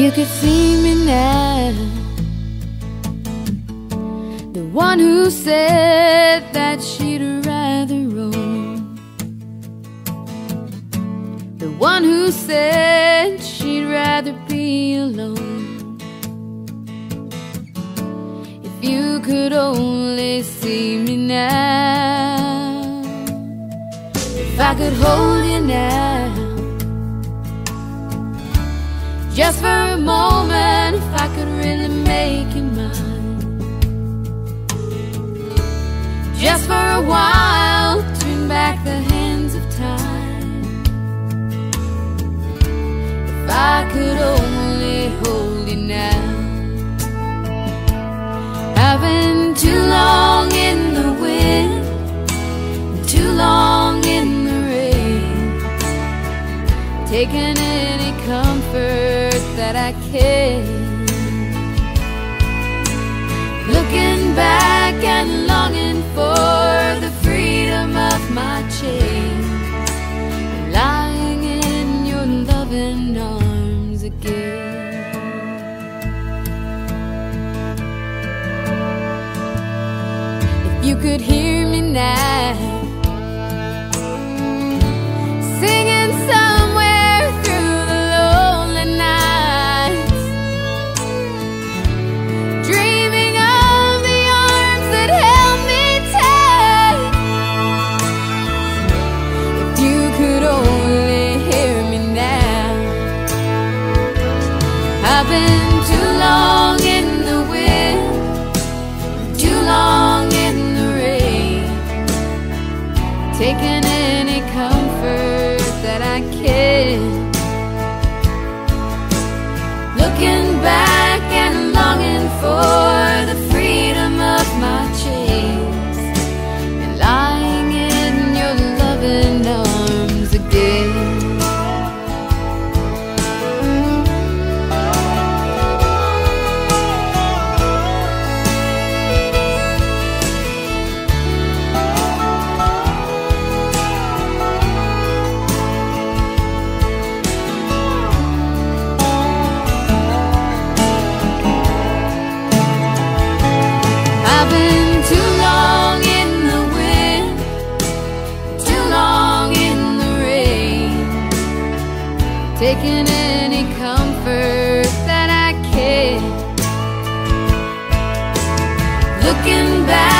You could see me now, the one who said that she'd rather roam, the one who said she'd rather be alone. If you could only see me now, if I could hold you now, just for a moment, if I could really make you mine. Just for a while, turn back the hands of time. If I could only hold you now. I've been too long in the wind, too long in the rain, taking any comfort that I can. Looking back and longing for the freedom of my chains, lying in your loving arms again. If you could hear me now, singing somewhere through the lonely night, taking any comfort that I can. Looking back and longing for the freedom of my chains, and lying in your loving arms again. Taking any comfort that I can. Looking back.